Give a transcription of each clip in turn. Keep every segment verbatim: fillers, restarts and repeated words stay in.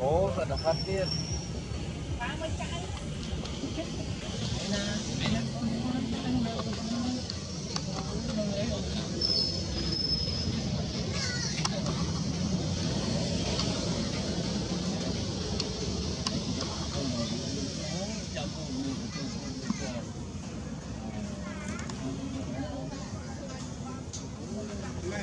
Ủa, là phát điên.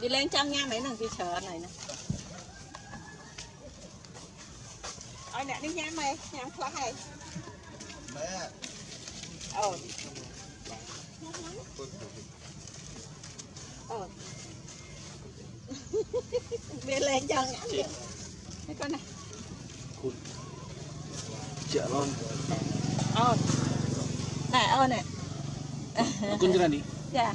Đi lên trong nha mấy thằng kia chờ này nè. Ôi nè đi nha mày, nha khóa hay. Mẹ. Ờ. Ờ. Đi lên trong nha. Mấy con này. Chợ luôn. Ờ. Này ơ nè. Con ra đi. Dạ.